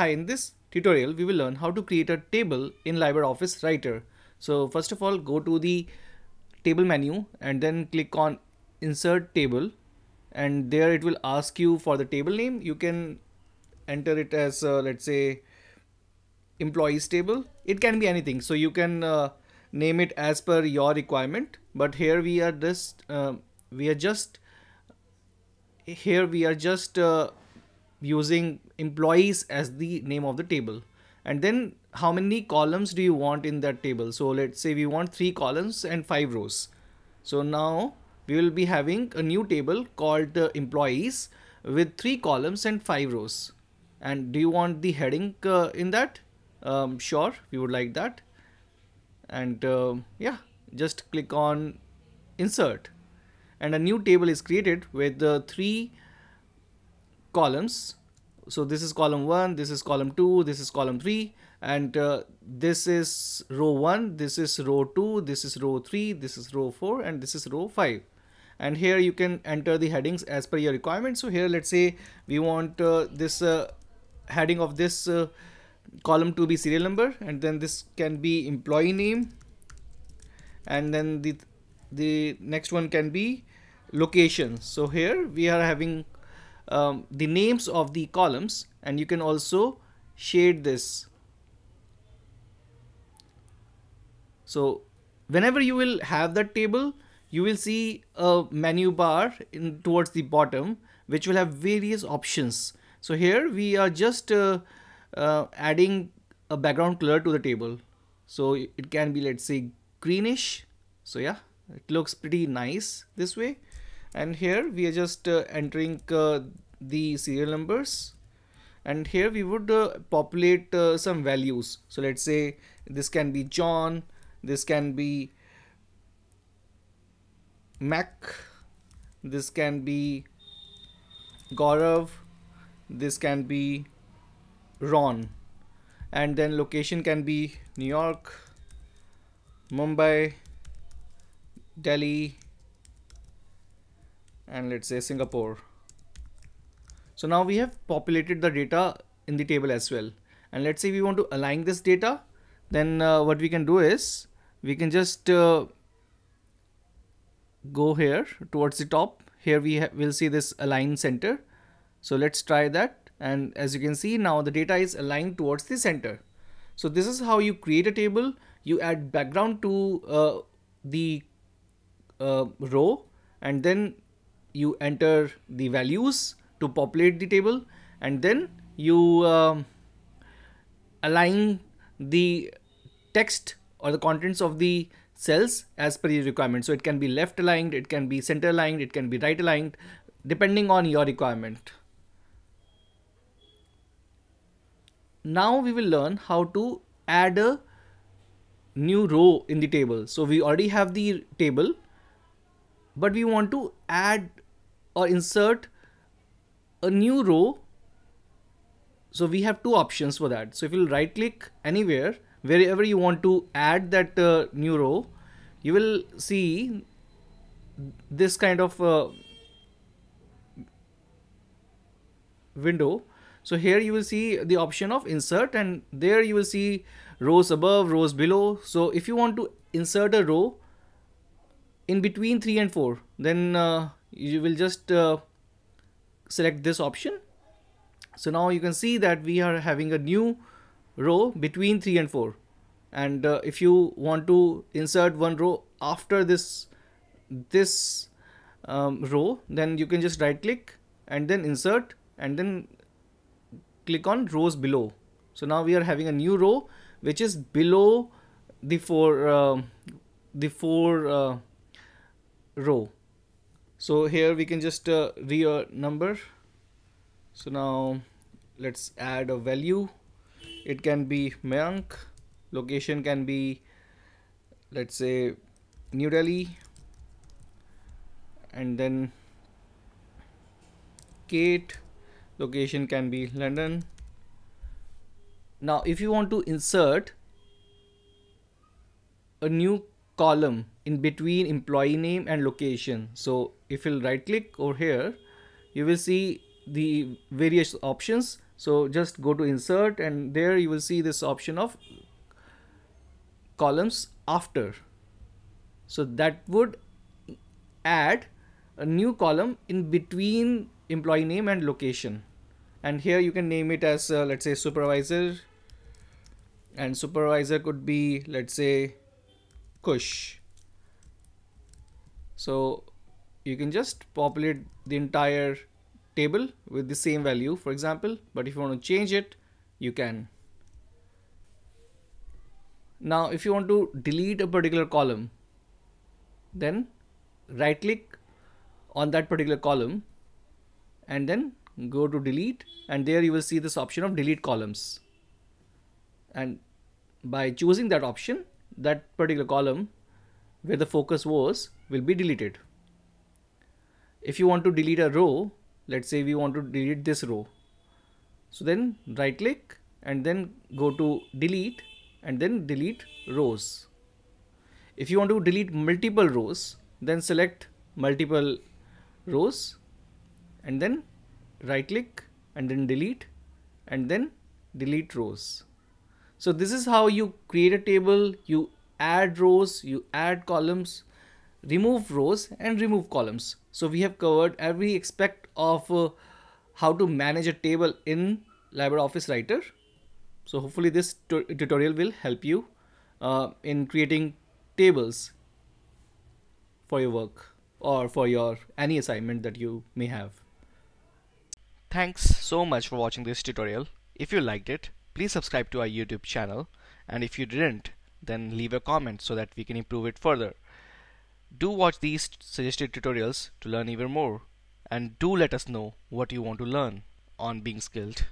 Hi, in this tutorial we will learn how to create a table in LibreOffice Writer. So first of all, go to the table menu and then click on insert table, and there it will ask you for the table name. You can enter it as let's say employees table. It can be anything, so you can name it as per your requirement, but here we are just using employees as the name of the table. And then how many columns do you want in that table? So let's say we want 3 columns and 5 rows. So now we will be having a new table called employees with 3 columns and 5 rows. And do you want the heading in that? Sure, we would like that. And yeah, just click on insert, and a new table is created with the 3 columns. So this is column 1, this is column 2, this is column 3, and this is row 1, this is row 2, this is row 3, this is row 4, and this is row 5. And here you can enter the headings as per your requirement. So here let's say we want this heading of this column to be serial number, and then this can be employee name, and then the next one can be location. So here we are having the names of the columns, and you can also shade this. So whenever you will have that table, you will see a menu bar towards the bottom which will have various options. So here we are just adding a background color to the table, so it can be, let's say, greenish. So yeah, it looks pretty nice this way. And here we are just entering the serial numbers, and here we would populate some values. So let's say this can be John, this can be Mac, this can be Gaurav, this can be Ron, and then location can be New York, Mumbai, Delhi, and let's say Singapore. So now we have populated the data in the table as well. And let's say we want to align this data, then what we can do is we can just go here towards the top. Here we will see this align center. So let's try that, and as you can see now the data is aligned towards the center. So this is how you create a table. You add background to the row, and then you enter the values to populate the table, and then you align the text or the contents of the cells as per your requirement. So it can be left aligned, it can be center aligned, it can be right aligned, depending on your requirement. Now we will learn how to add a new row in the table. So we already have the table, but we want to add or insert a new row. So we have 2 options for that. So if you right click anywhere, wherever you want to add that new row, you will see this kind of window. So here you will see the option of insert, and there you will see rows above, rows below. So if you want to insert a row in between 3 and 4, then you will just select this option. So now you can see that we are having a new row between 3 and 4. And if you want to insert one row after this row, then you can just right click and then insert, and then click on rows below. So now we are having a new row which is below the four row. So here we can just read a number. So now let's add a value. It can be Mayank, location can be, let's say, New Delhi, and then Kate, location can be London. Now if you want to insert a new column in between employee name and location, so if you'll right click over here, you will see the various options. So just go to insert, and there you will see this option of columns after. So that would add a new column in between employee name and location. And here you can name it as let's say supervisor, and supervisor could be, let's say, Kush. So you can just populate the entire table with the same value, for example, but if you want to change it, you can. Now, if you want to delete a particular column, then right click on that particular column and then go to delete, and there you will see this option of delete columns. And by choosing that option, that particular column where the focus was will be deleted. If you want to delete a row, let's say we want to delete this row, so then right click and then go to delete and then delete rows. If you want to delete multiple rows, then select multiple rows and then right click and then delete rows. So this is how you create a table, you add rows, you add columns, remove rows and remove columns. So we have covered every aspect of how to manage a table in LibreOffice Writer. So hopefully this tutorial will help you in creating tables for your work or for your any assignment that you may have. Thanks so much for watching this tutorial. If you liked it, please subscribe to our YouTube channel, and if you didn't, then leave a comment so that we can improve it further. Do watch these suggested tutorials to learn even more, and do let us know what you want to learn on Being Skilled.